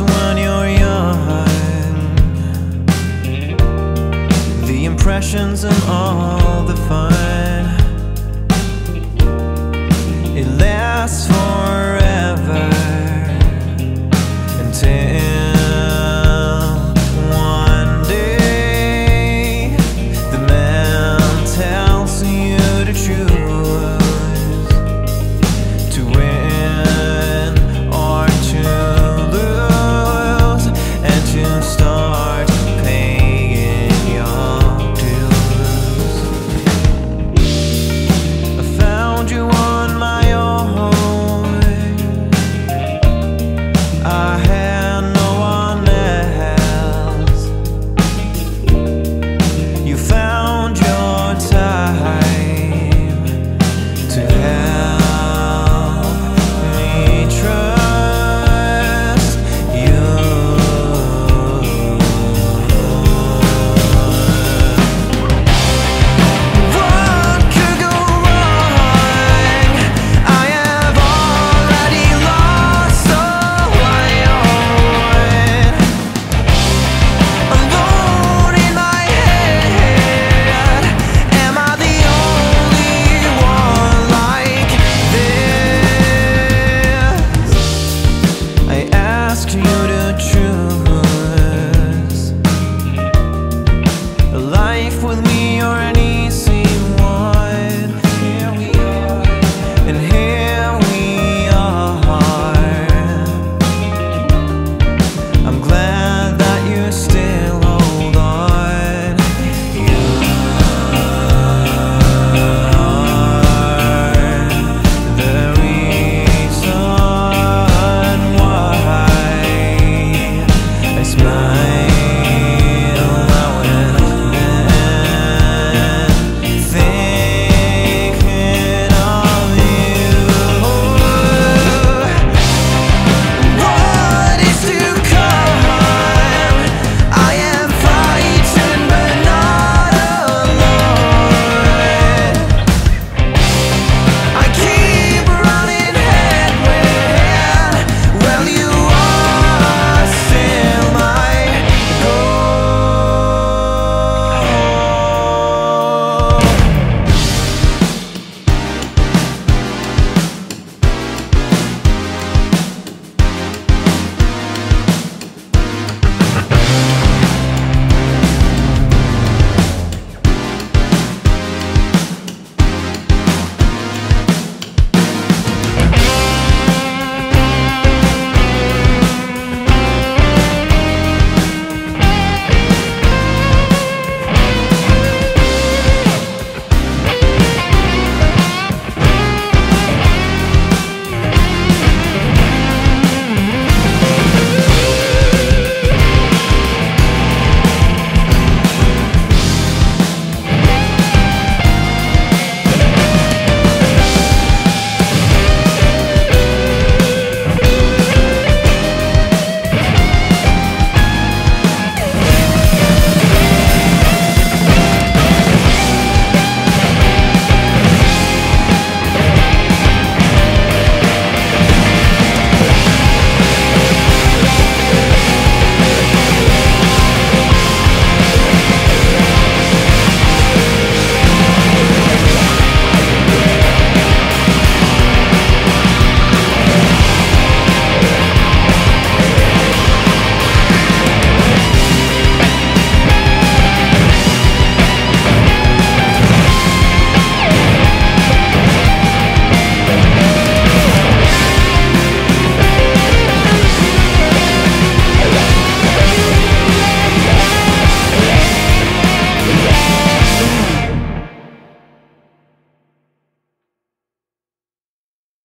lost when you're young, the impressions and all the fun.